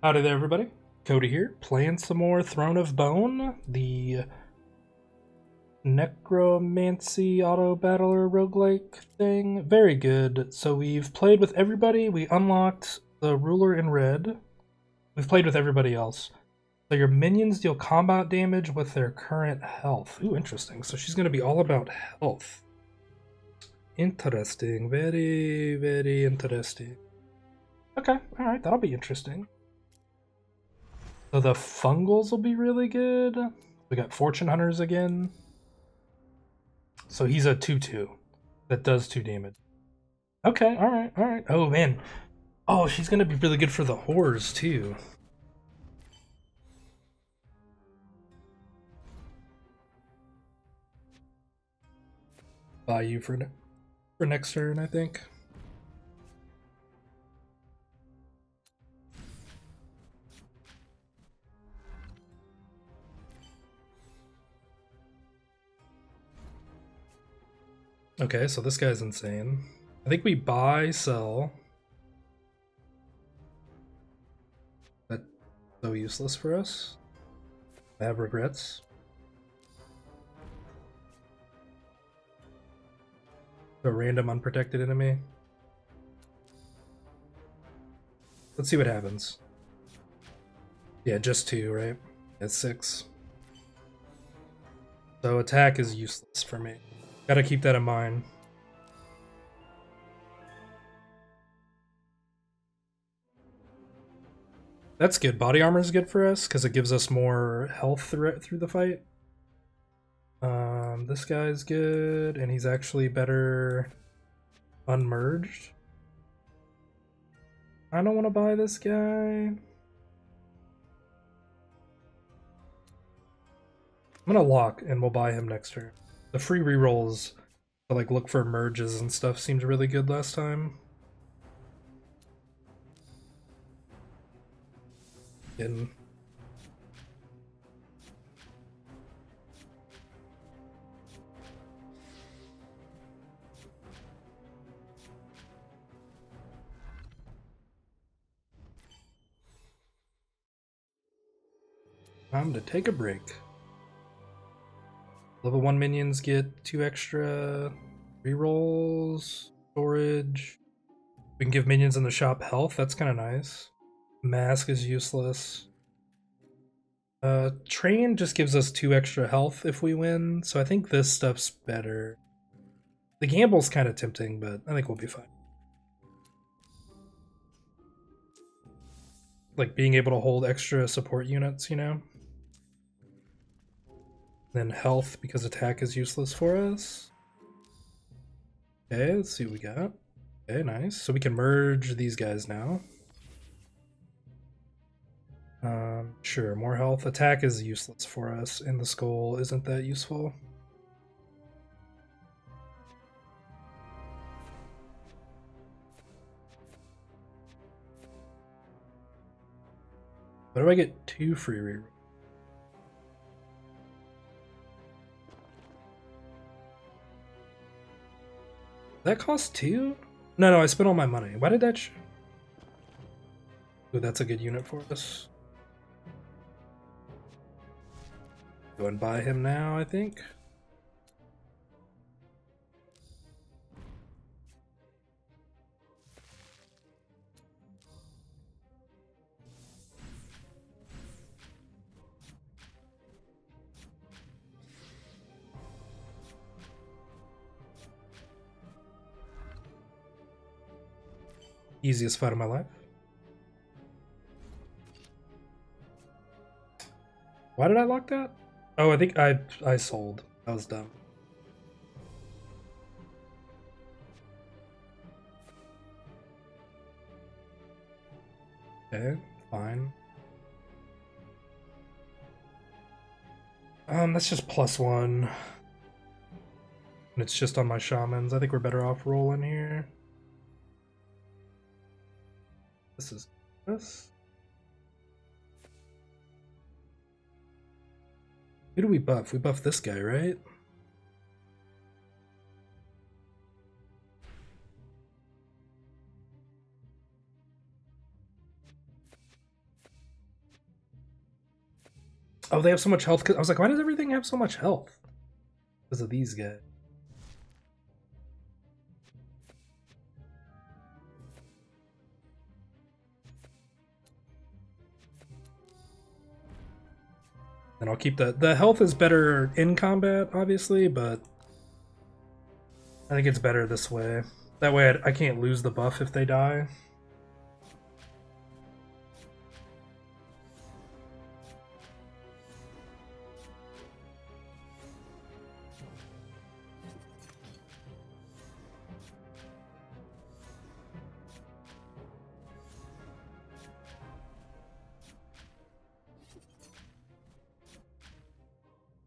Howdy there, everybody. Cody here, playing some more Throne of Bone, the necromancy auto battler roguelike thing. Very good. So we've played with everybody. We unlocked the ruler in red. We've played with everybody else. So your minions deal combat damage with their current health. Ooh, interesting. So she's going to be all about health. Interesting. Very, very interesting. Okay. All right. That'll be interesting. So the Fungals will be really good. We got Fortune Hunters again. So he's a 2-2 that does 2 damage. Okay, alright, alright. Oh, man. Oh, she's going to be really good for the Horrors, too. Buy you for next turn, I think. Okay, so this guy's insane. I think we buy, sell. That's so useless for us. I have regrets. A random unprotected enemy. Let's see what happens. Yeah, just 2, right? That's 6. So attack is useless for me. Gotta keep that in mind. That's good. Body armor is good for us because it gives us more health through the fight. This guy's good, and he's actually better unmerged. I don't want to buy this guy. I'm gonna lock, and we'll buy him next turn. The free rerolls to like look for merges and stuff seemed really good last time. Didn't. Time to take a break. Level 1 minions get 2 extra rerolls, storage. We can give minions in the shop health, that's kind of nice. Mask is useless. Train just gives us 2 extra health if we win, so I think this stuff's better. The gamble's kind of tempting, but I think we'll be fine. Like being able to hold extra support units, you know? Then health, because attack is useless for us. Okay, let's see what we got. Okay, nice. So we can merge these guys now. Sure, more health. Attack is useless for us, and the skull isn't that useful. Why do I get 2 free rerolls? That cost 2? No, I spent all my money. Why did that show? Ooh, that's a good unit for us. Go and buy him now, I think. Easiest fight of my life. Why did I lock that? Oh, I think I sold. That was dumb. Okay, fine. That's just +1. And it's just on my shamans. I think we're better off rolling here. This is this. Who do we buff? We buff this guy, right? Oh, they have so much health. I was like, why does everything have so much health? Because of these guys. And I'll keep the health is better in combat, obviously, but I think it's better this way. That way I can't lose the buff if they die.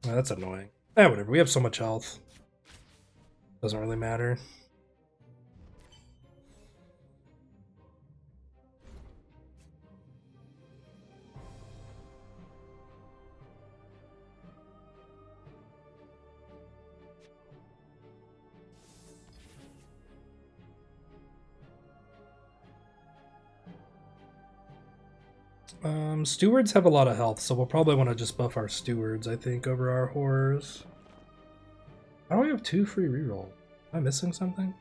Oh, that's annoying. Eh, whatever. We have so much health. Doesn't really matter. Stewards have a lot of health, so we'll probably want to just buff our stewards, I think, over our horrors. Why do we have 2 free reroll? Am I missing something?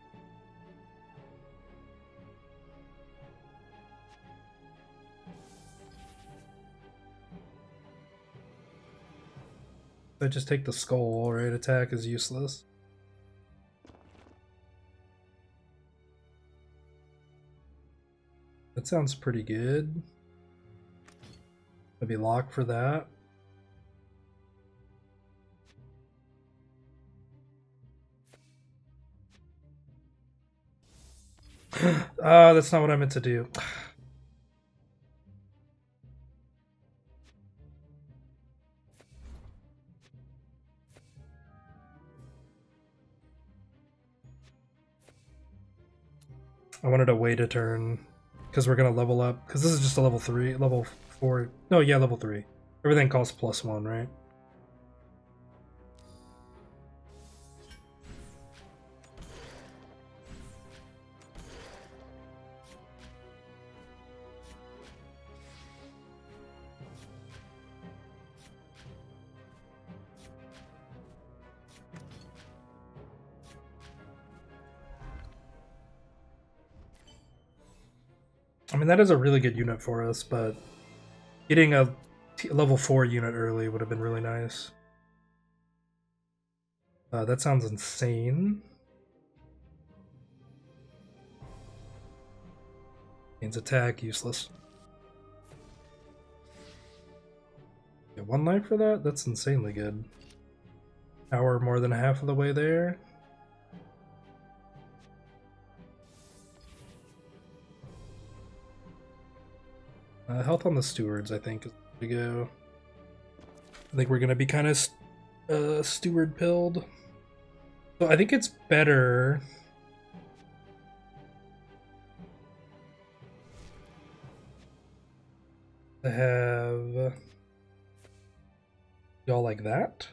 I just take the skull, right? Attack is useless. That sounds pretty good. Maybe lock for that. That's not what I meant to do. I wanted to wait a turn because we're gonna level up. Because this is just a level 3, level 4. No, yeah, level 3. Everything costs +1, right? I mean, that is a really good unit for us, but getting a level 4 unit early would have been really nice. That sounds insane. Means attack, useless. Get 1 life for that? That's insanely good. Power more than half of the way there. Health on the stewards, I think, is the way to go. I think we're going to be kind of steward-pilled. So I think it's better... to have... y'all like that?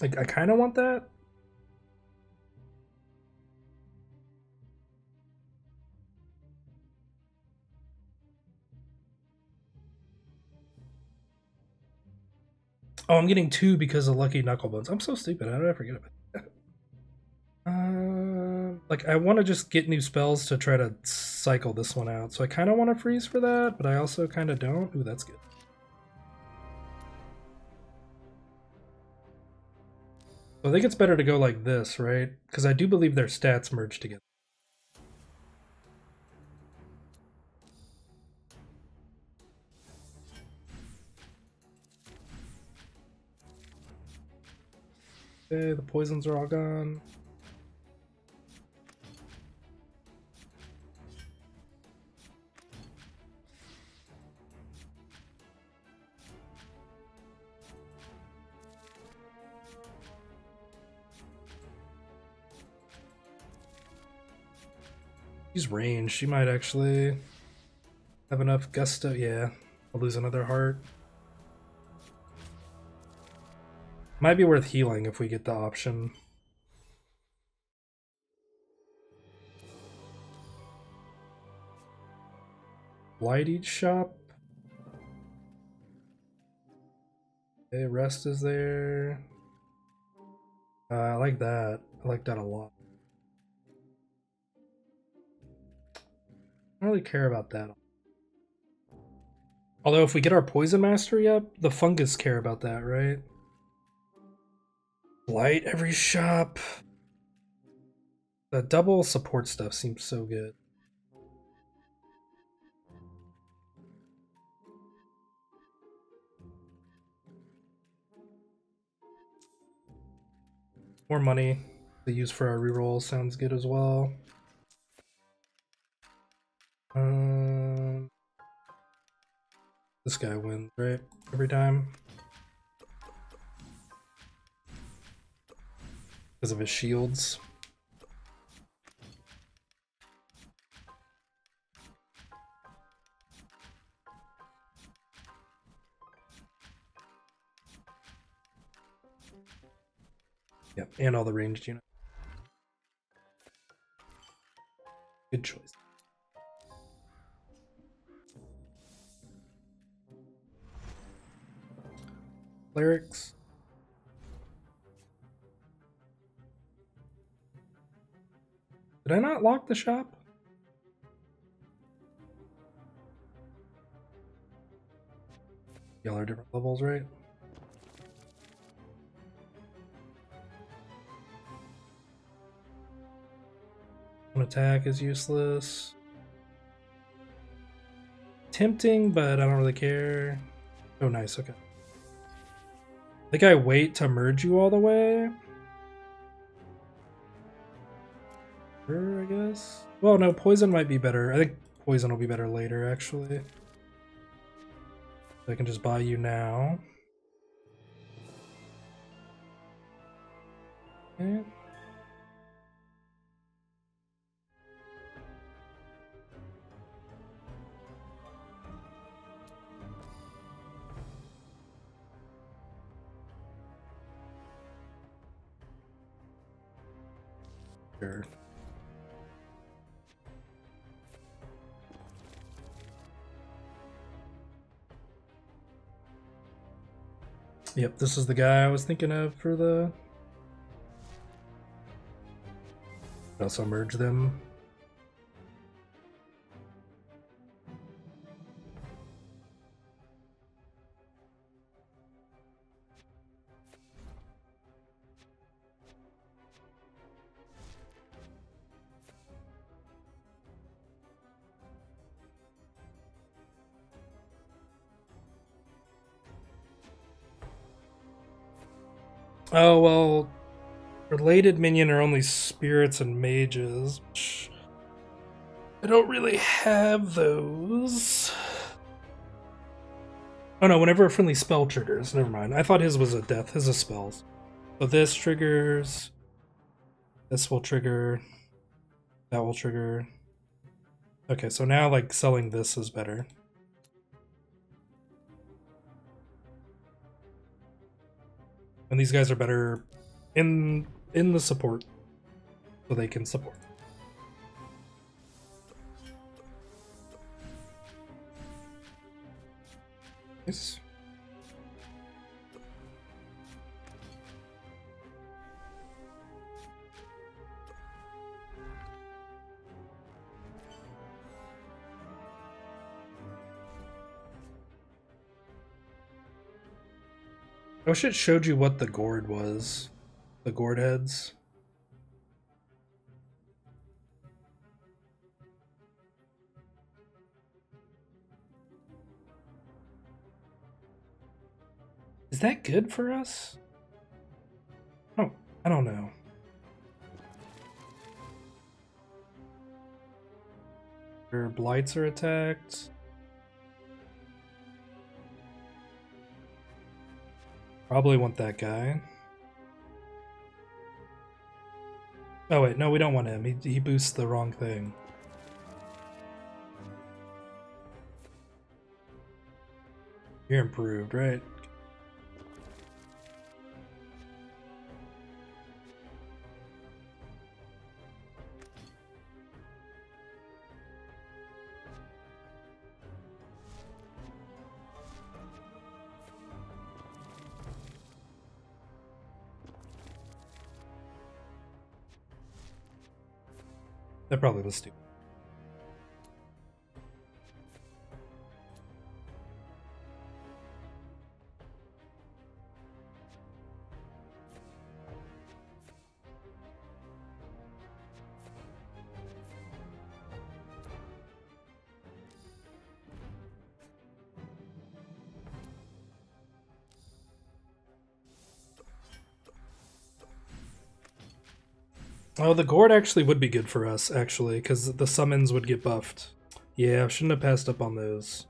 Like, I kind of want that. Oh, I'm getting 2 because of Lucky Knucklebones. I'm so stupid. How did I forget about that? Like, I want to just get new spells to try to cycle this one out. So I kind of want to freeze for that, but I also kind of don't. Ooh, that's good. So I think it's better to go like this, right? Because I do believe their stats merge together. Okay, the poisons are all gone. She's ranged. She might actually have enough gusto. Yeah, I'll lose another heart. Might be worth healing if we get the option. Blighted shop. Okay, rest is there. I like that. I like that a lot. I don't really care about that. Although if we get our poison mastery up, the fungus care about that, right? Blight every shop. The double support stuff seems so good. More money to use for our reroll sounds good as well. This guy wins, right? Every time. Because of his shields. Yep, and all the ranged units. Good choice. Clerics. Did I not lock the shop? Y'all are different levels, right? One attack is useless. Tempting, but I don't really care. Oh, nice. Okay. I think I wait to merge you all the way. Sure, I guess. Well, no, poison might be better. I think poison will be better later, actually. I can just buy you now. Okay. Yep, this is the guy I was thinking of for the... Also merge them. Oh, well, related minion are only spirits and mages. I don't really have those. Oh no, whenever a friendly spell triggers, never mind. I thought his was a death, his is spells. So this triggers, this will trigger, that will trigger. Okay, so now like selling this is better. And these guys are better in the support, so they can support. Nice. I wish it showed you what the gourd was. The gourd heads. Is that good for us? Oh, I don't know. Your blights are attacked. Probably want that guy. Oh wait, no, we don't want him. He boosts the wrong thing. You're improved, right? That probably was stupid. Oh, the gourd actually would be good for us, actually, because the summons would get buffed. Yeah, I shouldn't have passed up on those.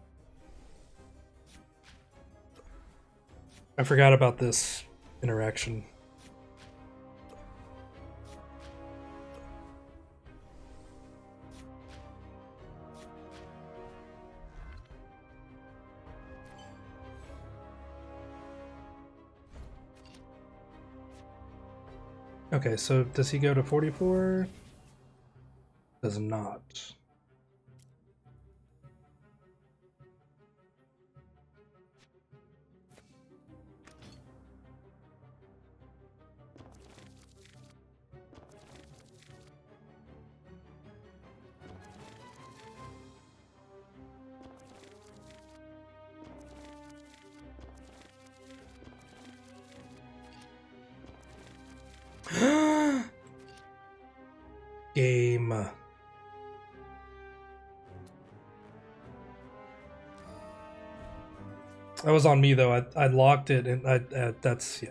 I forgot about this interaction. Okay, so does he go to 44? Does not. Game. That was on me though. I locked it and I that's, yeah.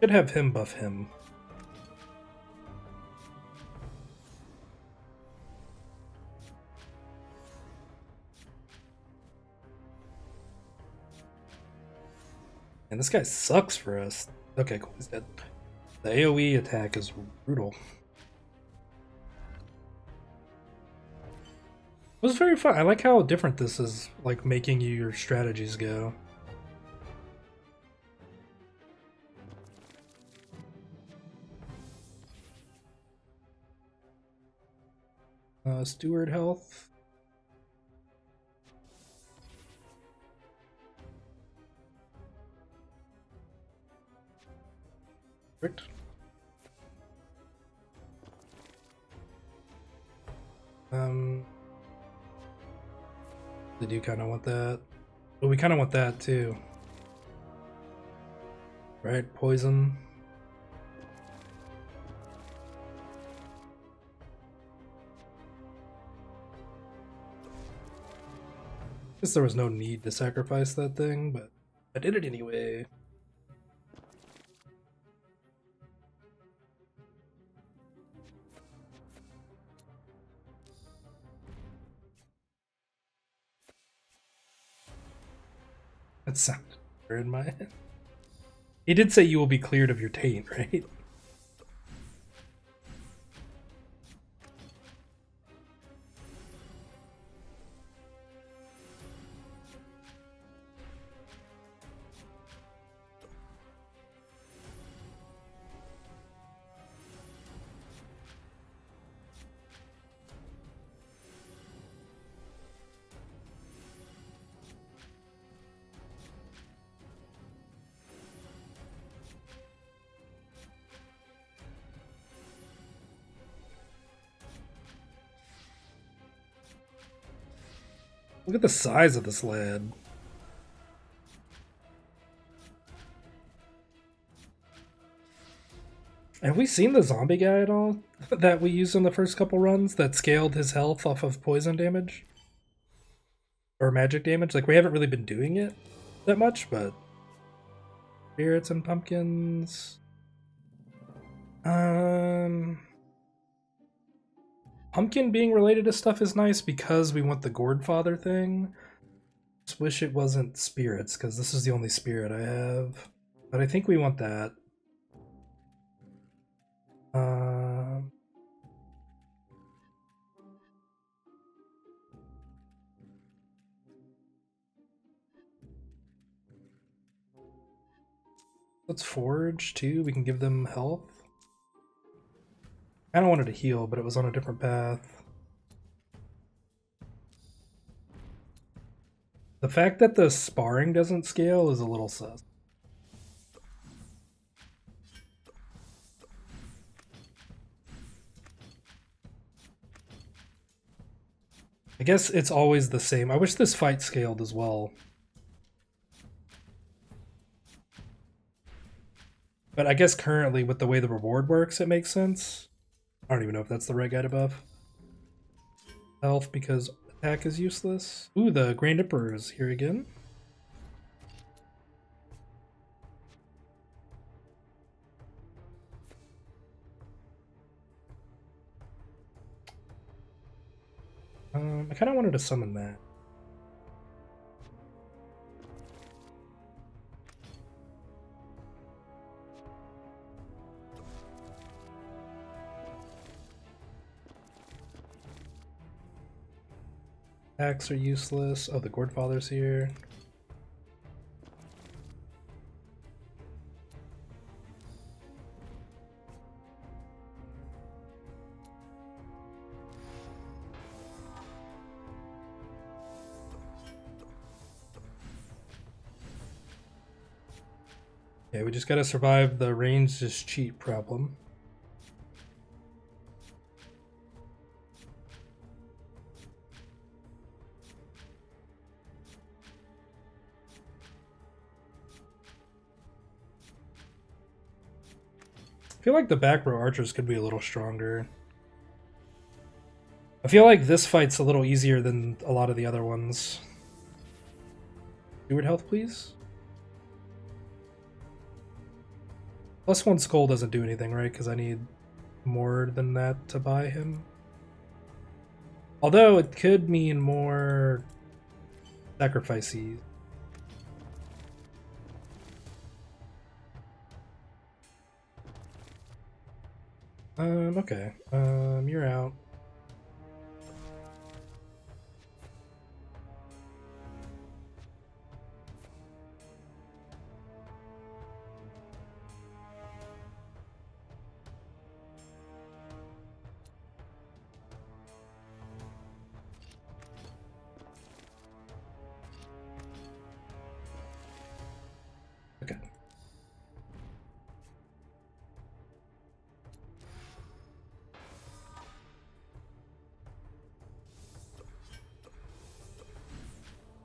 Could have him buff him. And this guy sucks for us. Okay, cool, he's dead. The AoE attack is brutal. It was very fun. I like how different this is, like making you your strategies go. Steward health. Perfect. They do kind of want that, but we kind of want that too, right? Poison. I guess there was no need to sacrifice that thing, but I did it anyway. That sounded weird in my head. He did say you will be cleared of your taint, right? Look at the size of this lad. Have we seen the zombie guy at all that we used in the first couple runs that scaled his health off of poison damage? Or magic damage? Like, we haven't really been doing it that much, but... Spirits and pumpkins... Pumpkin being related to stuff is nice because we want the Godfather thing. Just wish it wasn't spirits, because this is the only spirit I have. But I think we want that. Let's forge too, we can give them health. I kind of wanted to heal, but it was on a different path. The fact that the sparring doesn't scale is a little sus. I guess it's always the same. I wish this fight scaled as well. But I guess currently, with the way the reward works, it makes sense. I don't even know if that's the right guide above. Health, because attack is useless. Ooh, the Grand Emperor is here again. I kind of wanted to summon that. Attacks are useless. Oh, the Godfather's here. Okay, we just gotta survive the range is cheap problem. I feel like the back row archers could be a little stronger. I feel like this fight's a little easier than a lot of the other ones. Steward health, please. Plus one skull doesn't do anything, right? Because I need more than that to buy him. Although it could mean more sacrifices. Okay. You're out.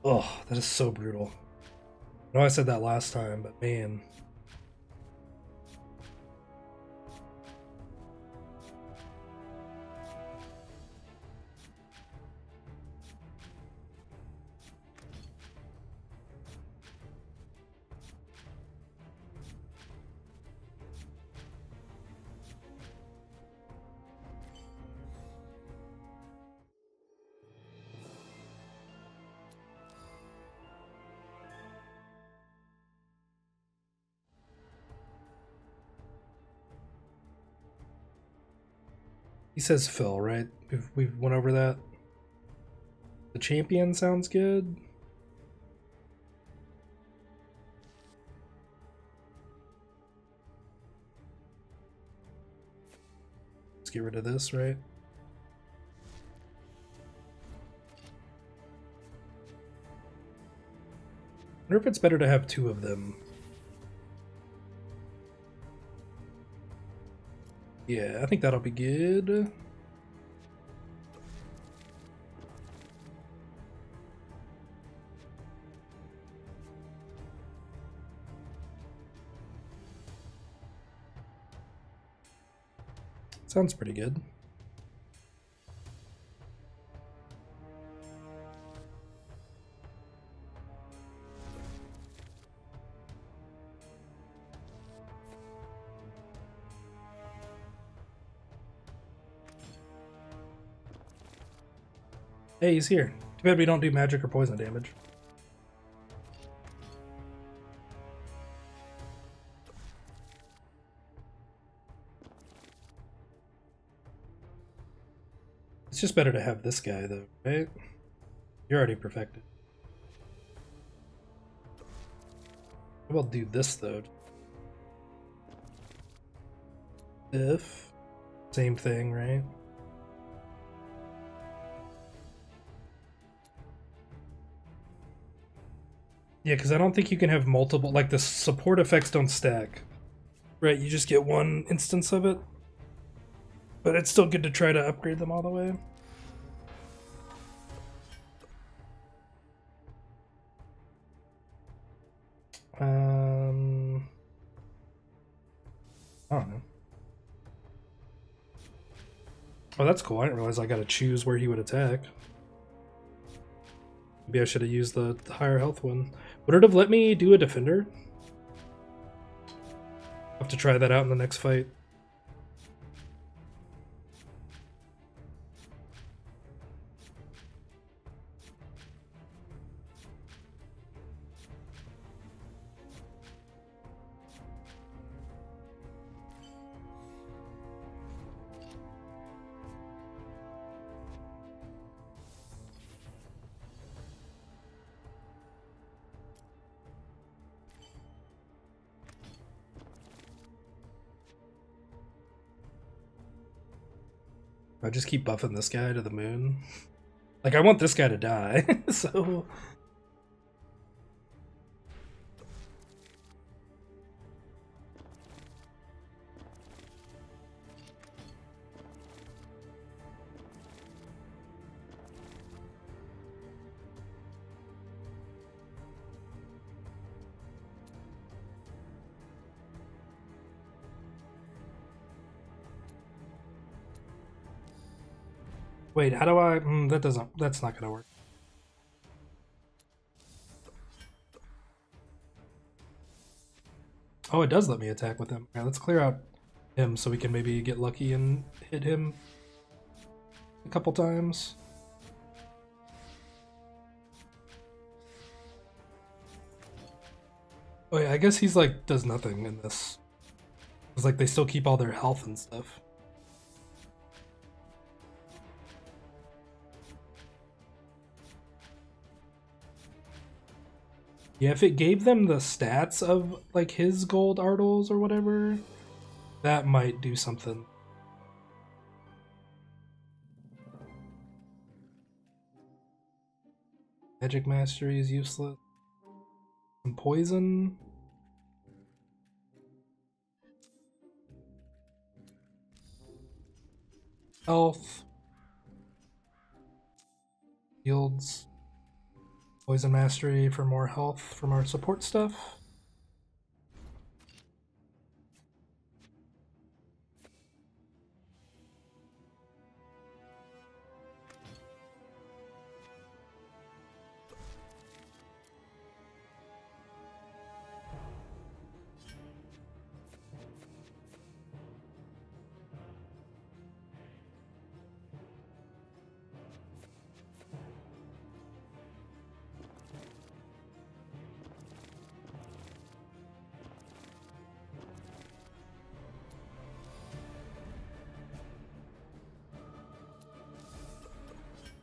Oh, that is so brutal. I know I said that last time, but man. He says Phil, right? We've went over that. The champion sounds good. Let's get rid of this, right? I wonder if it's better to have two of them. Yeah, I think that'll be good. Sounds pretty good. Hey, he's here. Too bad we don't do magic or poison damage. It's just better to have this guy, though, right? You're already perfected. We'll do this, though. If. Same thing, right? Yeah, because I don't think you can have multiple, like the support effects don't stack. Right, you just get one instance of it. But it's still good to try to upgrade them all the way. I don't know. Oh, that's cool. I didn't realize I got to choose where he would attack. Maybe I should have used the higher health one. Would it have let me do a defender? I'll have to try that out in the next fight. I just keep buffing this guy to the moon. Like, I want this guy to die, so... Wait, how do I... that doesn't... That's not gonna work. Oh, it does let me attack with him. Yeah, let's clear out him so we can maybe get lucky and hit him a couple times. Oh yeah, I guess he's like... does nothing in this. It's like they still keep all their health and stuff. Yeah, if it gave them the stats of, like, his gold Ardals or whatever, that might do something. Magic Mastery is useless. And poison. Health. Yields. Poison Mastery for more health from our support stuff.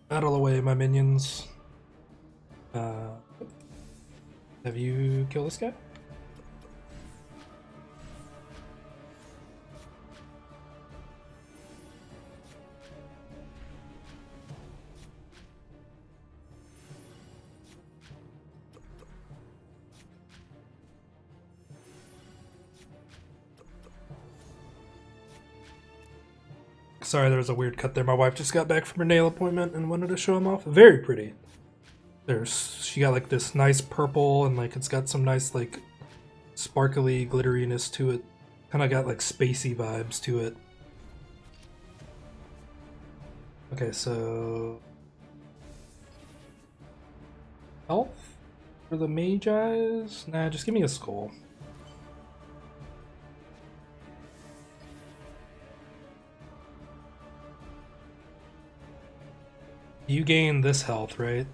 Battle away, my minions. Have you killed this guy? Sorry, there was a weird cut there. My wife just got back from her nail appointment and wanted to show them off. Very pretty. She got like this nice purple and like it's got some nice like sparkly glitteriness to it. Kind of got like spacey vibes to it. Okay, so health for the mage eyes. Nah, just give me a skull. You gain this health, right?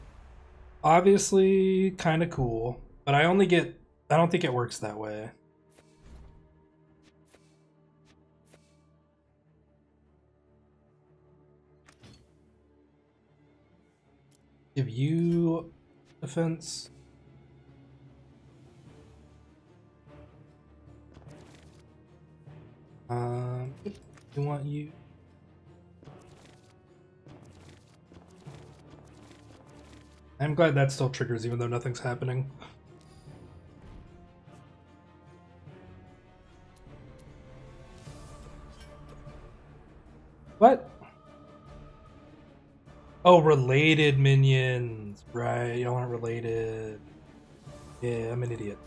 Obviously, kind of cool, but I only get... I don't think it works that way. Give you defense. We want you... I'm glad that still triggers even though nothing's happening. Oh, related minions. Right, y'all aren't related. Yeah, I'm an idiot.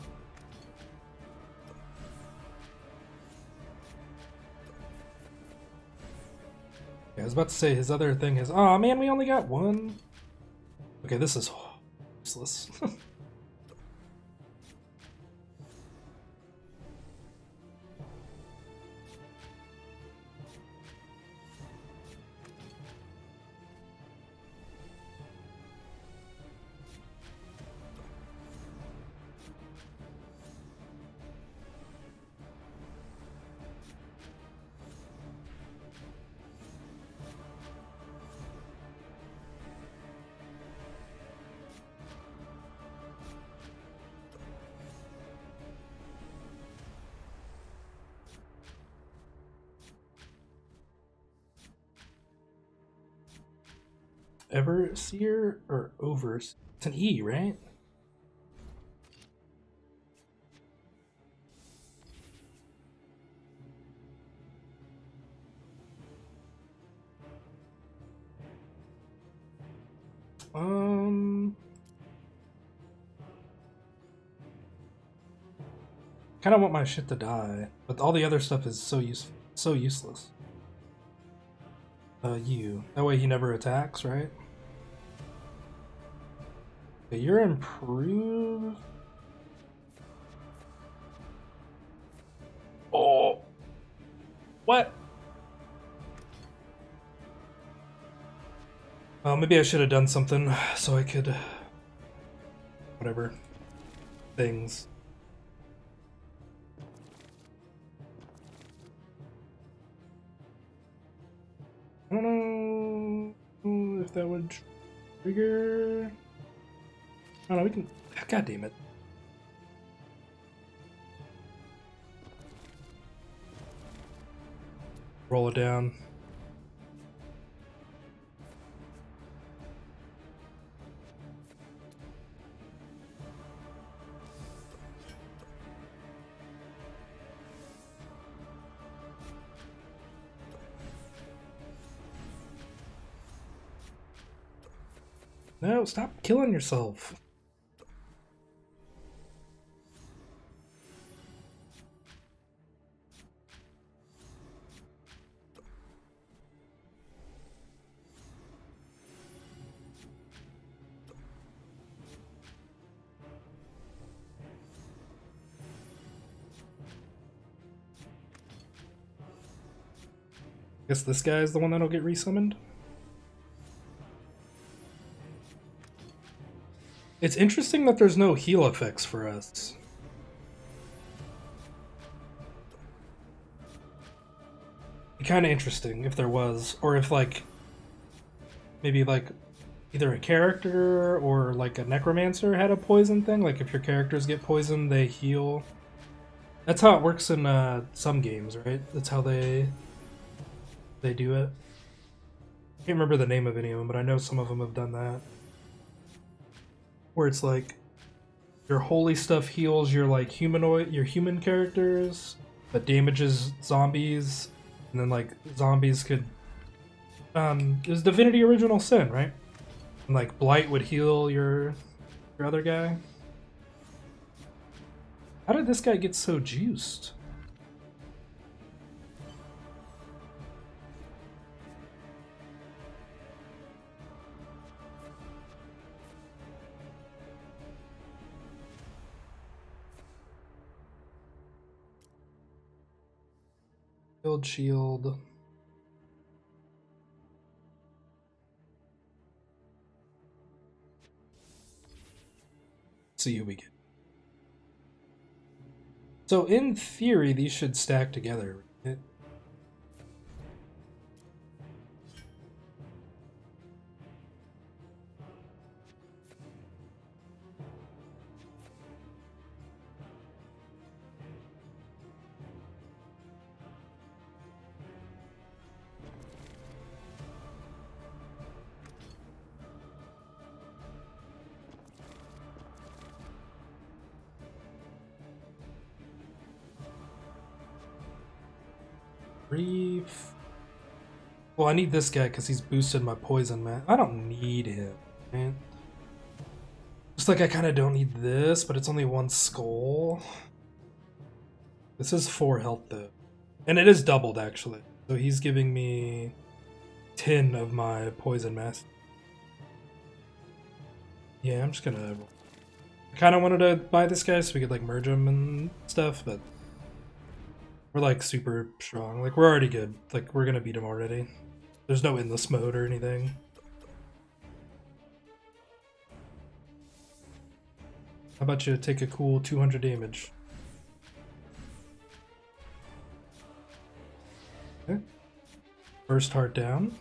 Yeah, I was about to say his other thing is... Aw, man, we only got one. Okay, this is useless. Overseer or Overseer? It's an E, right? Kind of want my shit to die, but all the other stuff is so useful, so useless. You. That way he never attacks, right? Okay, you're improved. Oh. What? Well, maybe I should have done something so I could... Whatever. Things. I don't know if that would trigger. I don't know, we can. God damn it. Roll it down. No, stop killing yourself. Guess this guy is the one that'll get resummoned. It's interesting that there's no heal effects for us. Be kind of interesting if there was, or if like, maybe like either a character or like a necromancer had a poison thing. Like if your characters get poisoned, they heal. That's how it works in some games, right? That's how they do it. I can't remember the name of any of them, but I know some of them have done that. Where it's like your holy stuff heals your like human characters, but damages zombies, and then like zombies could it was Divinity Original Sin, right? And like blight would heal your other guy. How did this guy get so juiced? Shield. See who we get. So in theory, these should stack together. Right? Well, I need this guy because he's boosted my poison, man. I don't need him, man. Just like I kind of don't need this, but it's only one skull. This is 4 health, though. And it is doubled, actually. So he's giving me 10 of my poison mass. Yeah, I'm just gonna... I kind of wanted to buy this guy so we could, like, merge him and stuff, but... We're, like, super strong. Like, we're already good. Like, we're gonna beat him already. There's no endless mode or anything. How about you take a cool 200 damage? Okay. First heart down.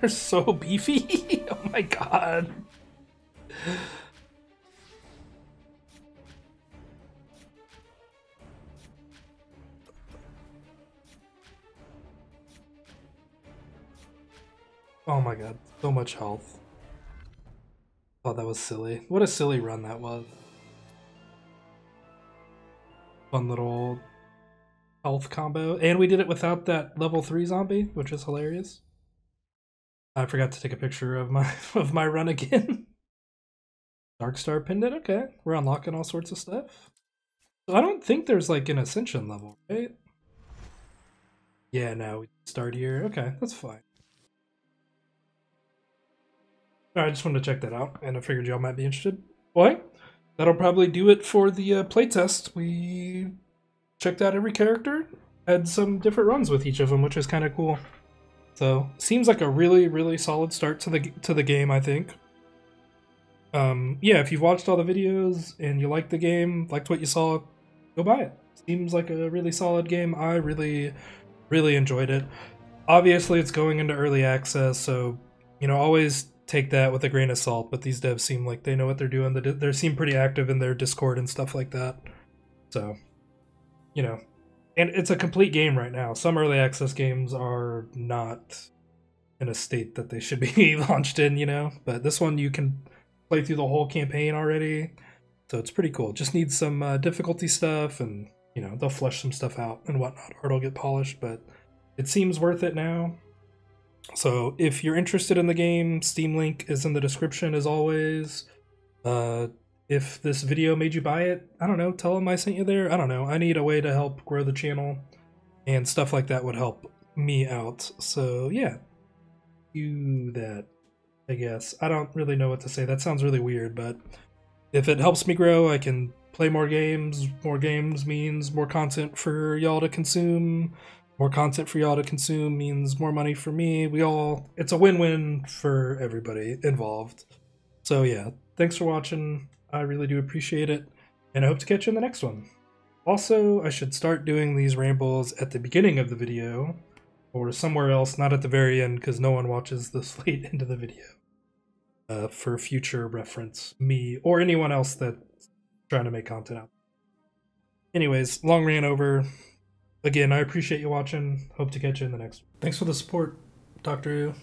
They're so beefy. Oh my god. Oh my god, so much health. Oh, that was silly. What a silly run that was. Fun little health combo. And we did it without that level 3 zombie, which is hilarious. I forgot to take a picture of my run again. Dark Star pendant, okay. We're unlocking all sorts of stuff. So I don't think there's like an ascension level, right? Yeah, no, we start here. Okay, that's fine. Alright, I just wanted to check that out, and I figured y'all might be interested. Well, that'll probably do it for the playtest. We checked out every character, had some different runs with each of them, which is kind of cool. So seems like a really, really solid start to the game, I think. Yeah, if you've watched all the videos and you liked the game, liked what you saw, go buy it. Seems like a really solid game. I really, really enjoyed it. Obviously, it's going into early access, so you know, always take that with a grain of salt. But these devs seem like they know what they're doing. They seem pretty active in their Discord and stuff like that. So, you know. And it's a complete game right now. Some early access games are not in a state that they should be launched in, you know? But this one you can play through the whole campaign already. So it's pretty cool. Just needs some difficulty stuff and, you know, they'll flesh some stuff out and whatnot, or it'll get polished, but it seems worth it now. So if you're interested in the game, Steam link is in the description as always. If this video made you buy it, I don't know, tell them I sent you there. I don't know. I need a way to help grow the channel, and stuff like that would help me out. So yeah, do that, I guess. I don't really know what to say. That sounds really weird, but if it helps me grow, I can play more games. More games means more content for y'all to consume. More content for y'all to consume means more money for me. We all, it's a win-win for everybody involved. So yeah, thanks for watching. I really do appreciate it, and I hope to catch you in the next one. Also, I should start doing these rambles at the beginning of the video, or somewhere else, not at the very end, because no one watches this late into the video. For future reference, me, or anyone else that's trying to make content out. Anyways, long rant over. Again, I appreciate you watching. Hope to catch you in the next one. Thanks for the support, Dr. U.